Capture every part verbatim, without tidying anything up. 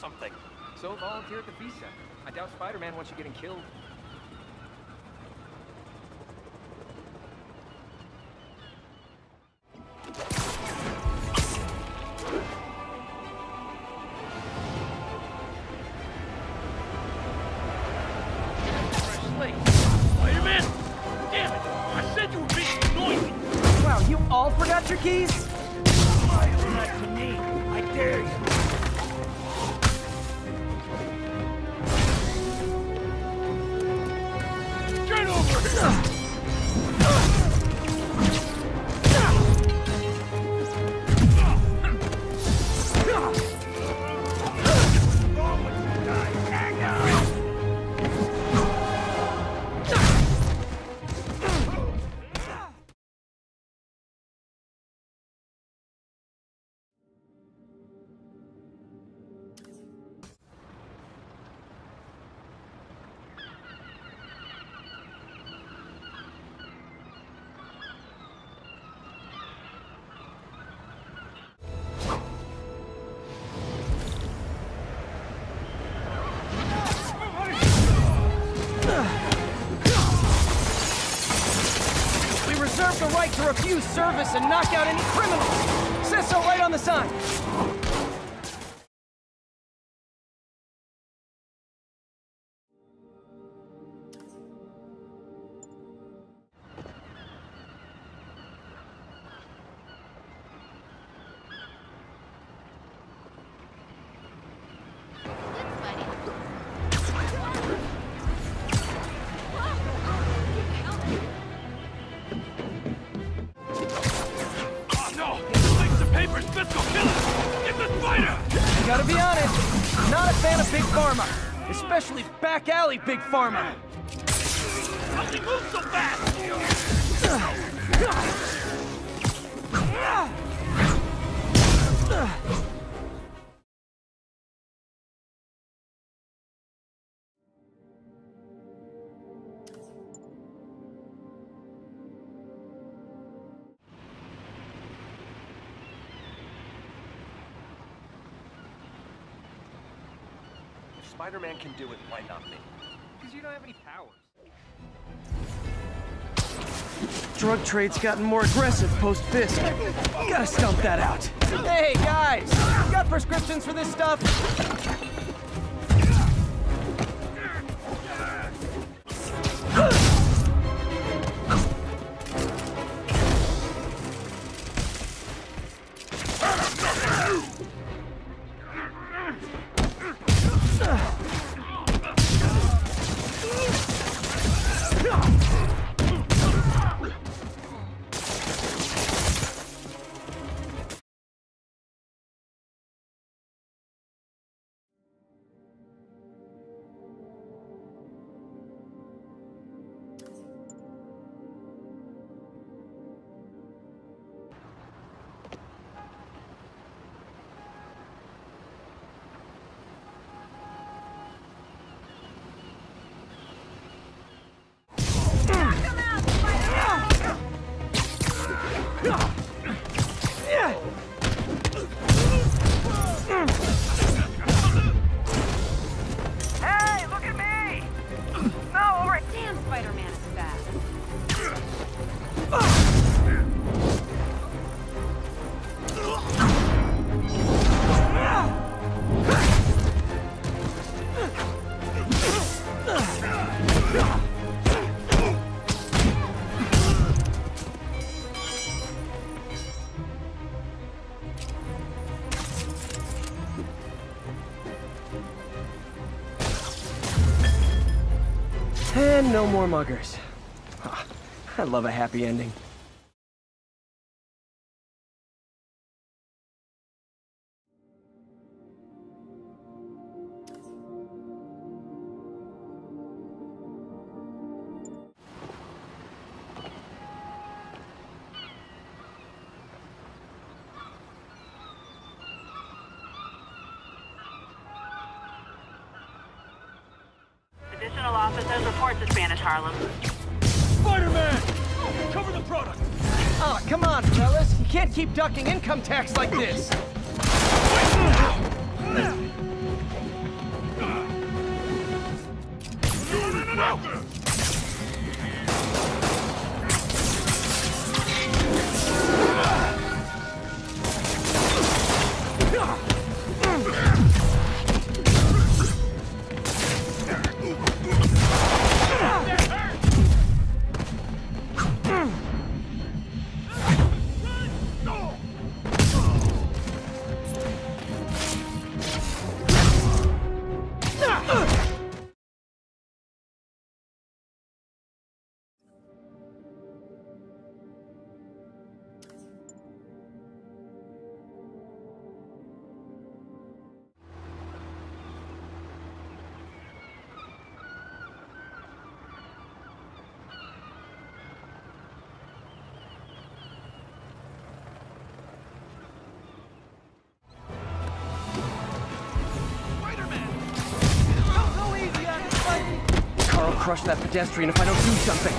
something. So volunteer at the Feast Center. I doubt Spider-Man wants you getting killed. Spider-Man! Damn it! I said you were being noisy! Wow, you all forgot your keys? Why are not to me? I dare you! Get over here. The right to refuse service and knock out any criminals. Says so right on the sign. Gotta be honest, not a fan of Big Pharma, especially back alley Big Pharma. How'd you move so fast? Spider-Man can do it, why not me? Because you don't have any powers. Drug trade's gotten more aggressive post-Fisk. Gotta stomp that out. Hey, guys! Got prescriptions for this stuff? And no more muggers. Oh, I love a happy ending. Additional officers report to Spanish Harlem. Spider-Man! Cover the product! Ah, oh, come on, fellas. You can't keep ducking income tax like this. no! Crush that pedestrian if I don't do something.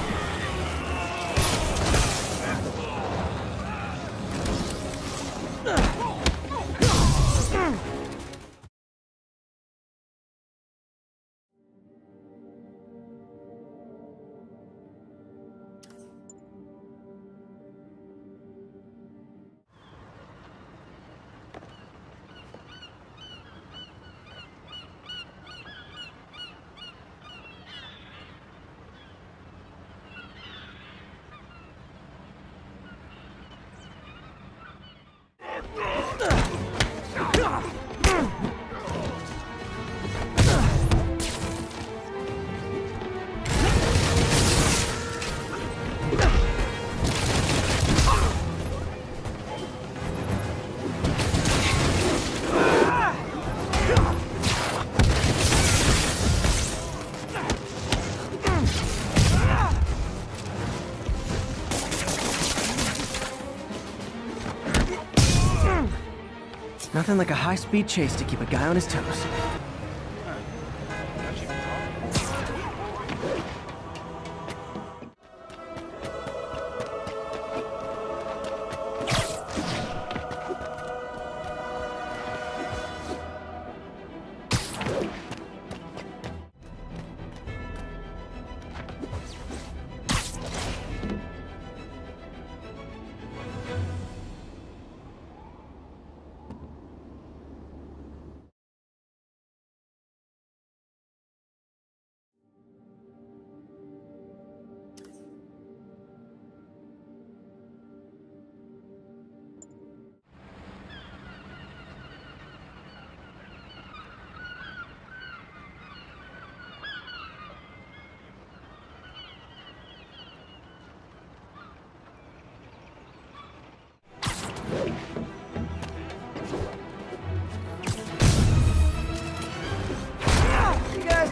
Nothing like a high-speed chase to keep a guy on his toes.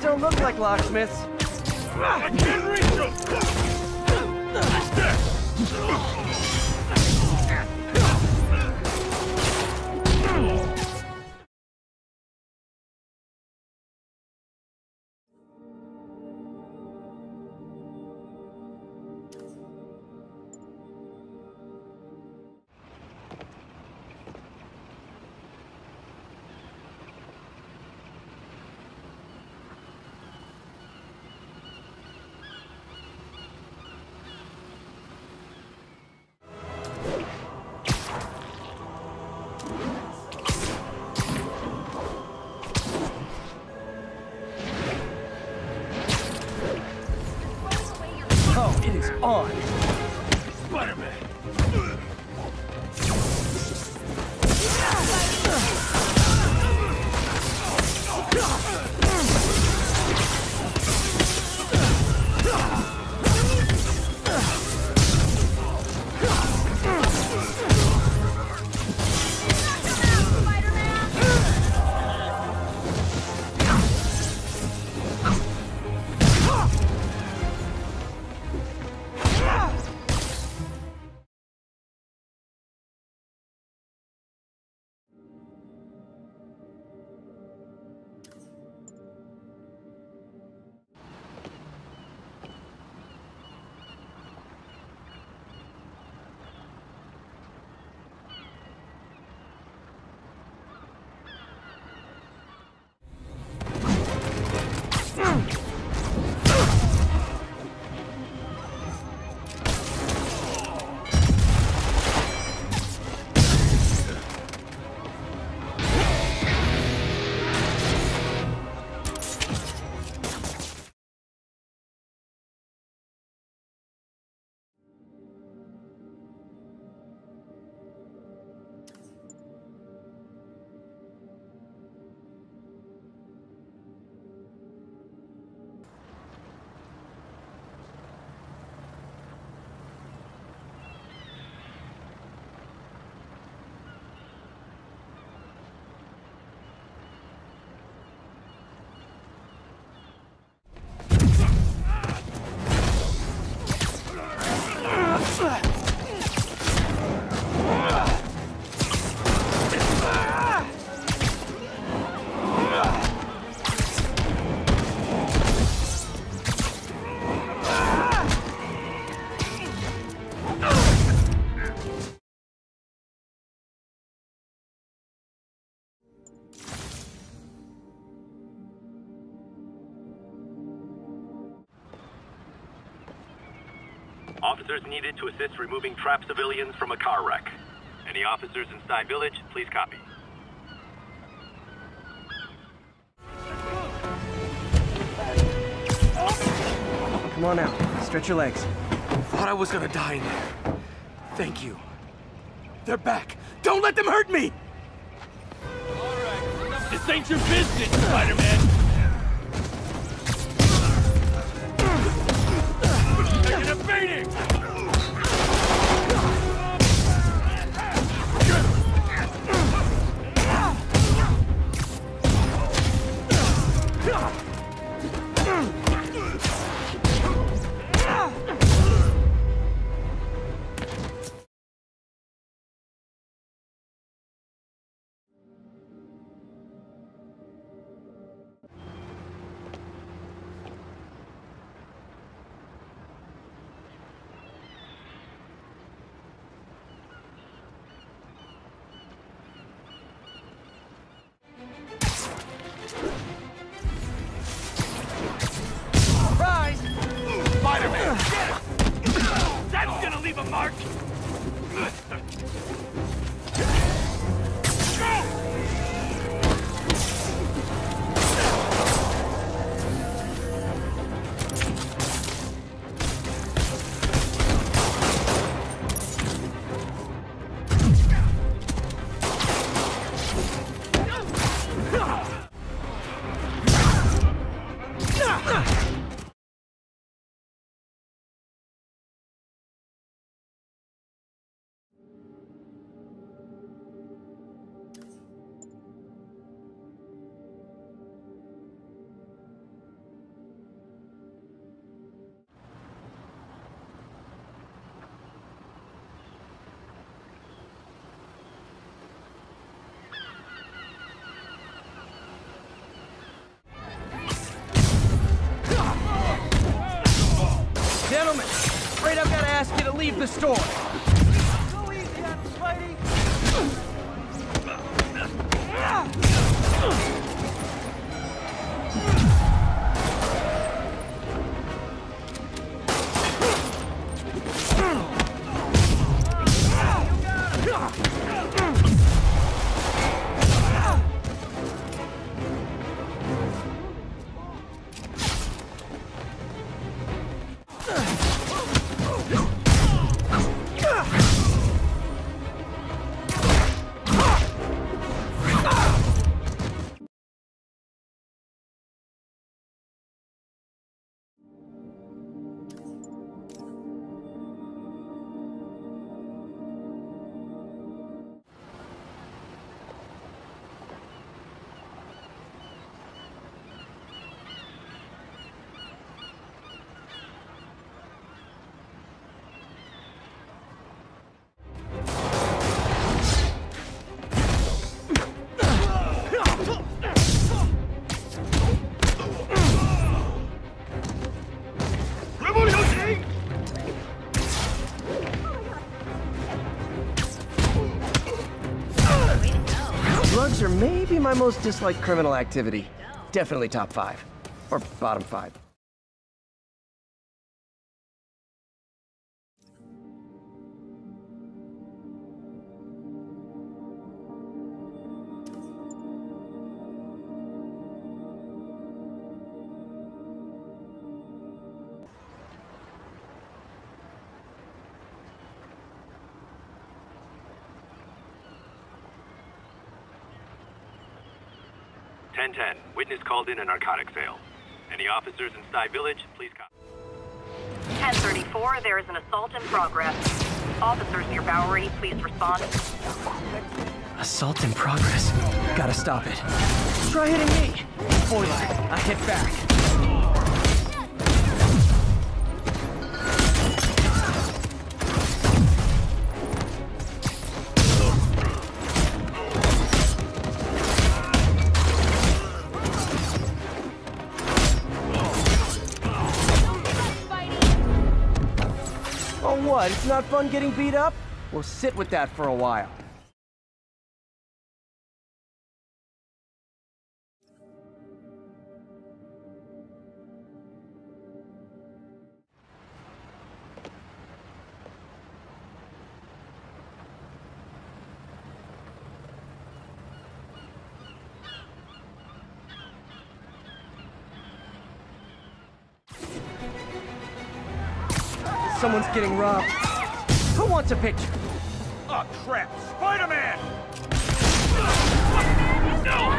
Don't look like locksmiths. I can't reach them. On Spider-Man. Yeah! Officers needed to assist removing trapped civilians from a car wreck. Any officers in Sky Village, please copy. Come on out. Stretch your legs. Thought I was gonna die in there. Thank you. They're back. Don't let them hurt me! All right. This ain't your business, Spider-Man! You're taking a beating! Leave the store. Go easy on him, Spidey. You got him. Drugs are maybe my most disliked criminal activity. Definitely top five. Or bottom five. ten ten, witness called in a narcotic sale. Any officers in Sky Village, please come. ten thirty-four, there is an assault in progress. Officers near Bowery, please respond. Assault in progress? Gotta stop it. Try hitting me! Boy, I hit back. What? It's not fun getting beat up? We'll sit with that for a while. someone's getting robbed. Who wants a picture? Oh, crap! Spider-Man! No!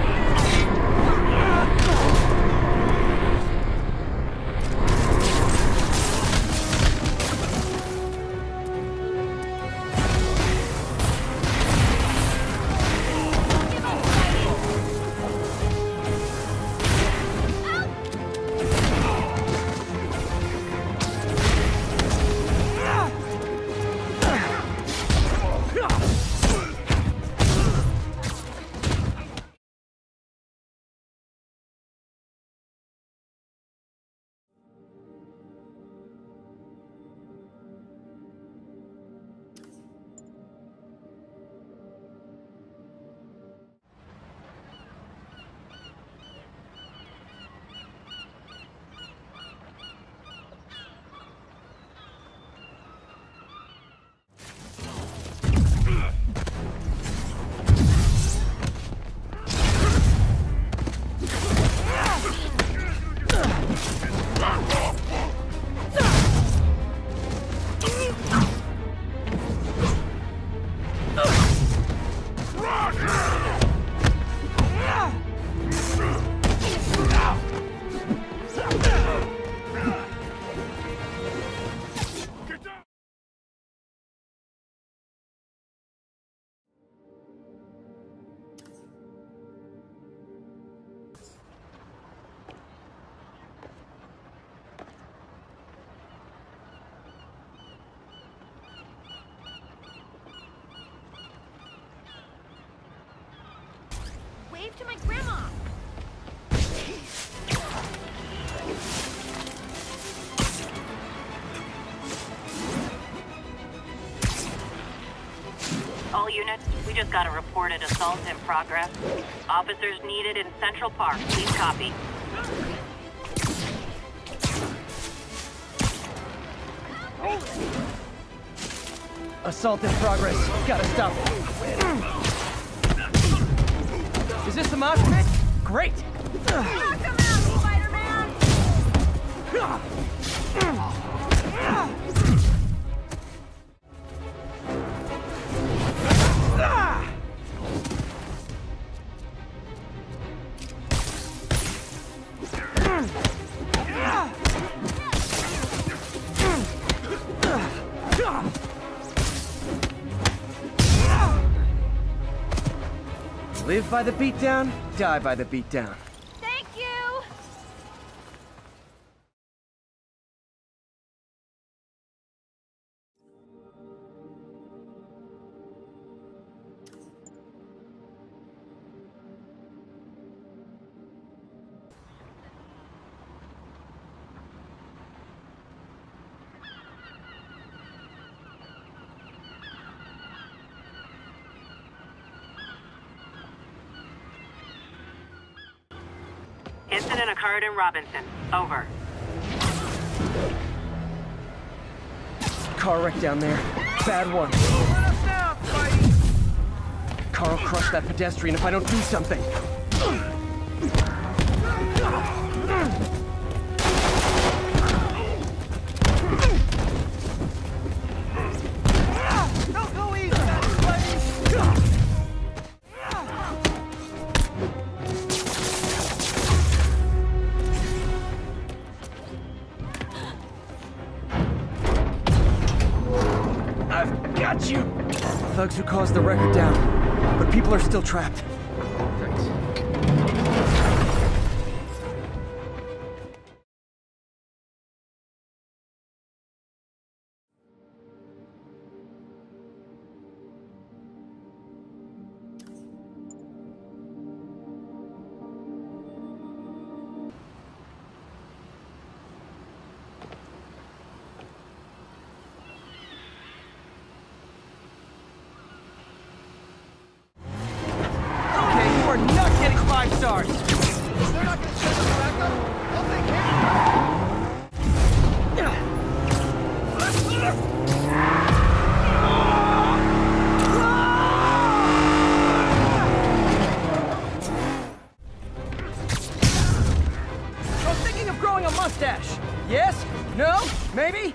To my grandma. All units, we just got a reported assault in progress. Officers needed in Central Park. Please copy. Assault in progress. Gotta stop it. Is this the mosh pit? Great! Knock him out, Spider-Man! Live by the beatdown, die by the beatdown. Thank you! Incident occurred in Robinson. Over. Car wreck down there. Bad one. Car'll crush that pedestrian if I don't do something. Thugs who caused the wreck down, but people are still trapped. Thanks. Stars. They're not gonna send us back up. I'll take care. I'm thinking of growing a mustache. Yes? No? Maybe?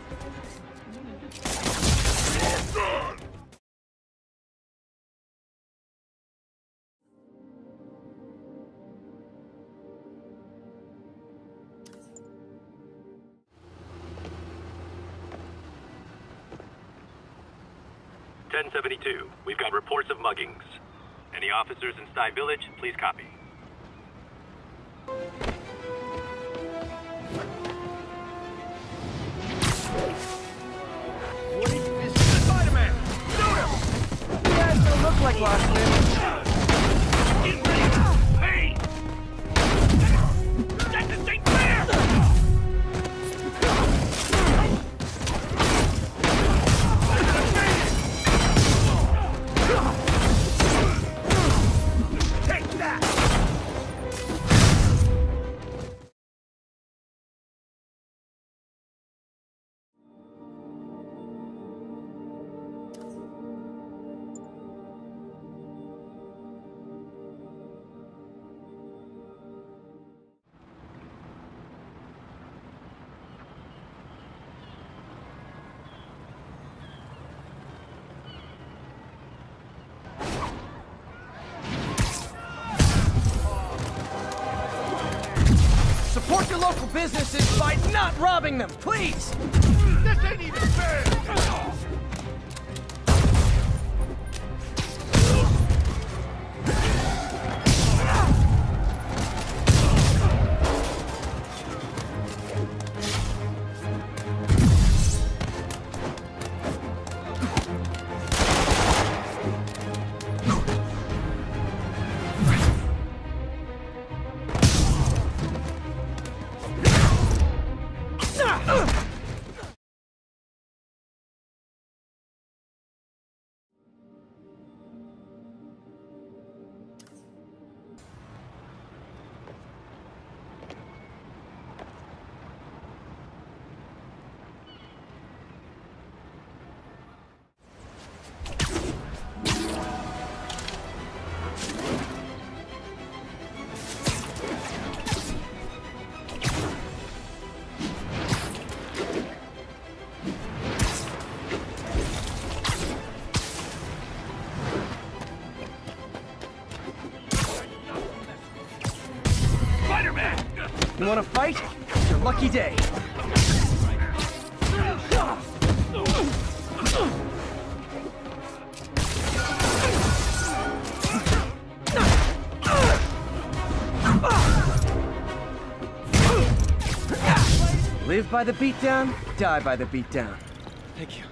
ten seventy-two, we've got reports of muggings. Any officers in Sky Village, please copy. What is this? Spider-Man! Shoot him! You guys don't look like last time. Support your local businesses by not robbing them, please! This ain't even fair! You want to fight? It's your lucky day. Live by the beatdown, die by the beatdown. Thank you.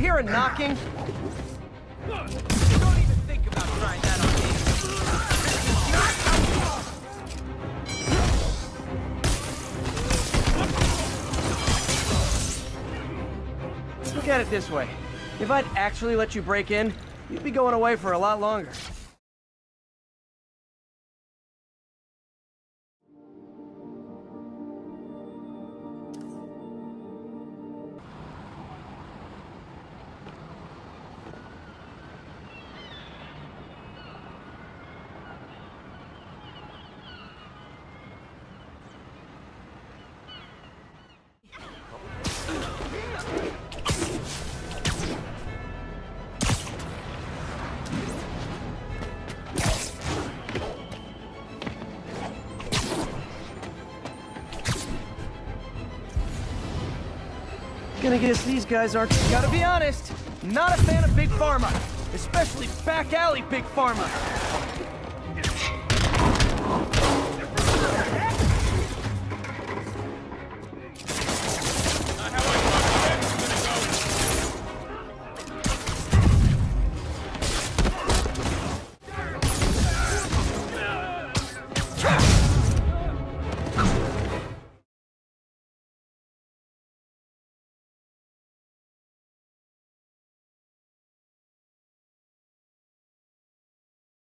Hear a knocking? Don't even think about trying that on me. Let's look at it this way. If I'd actually let you break in, you'd be going away for a lot longer. Gonna guess these guys aren't. Gotta be honest, not a fan of Big Pharma, especially back alley Big Pharma.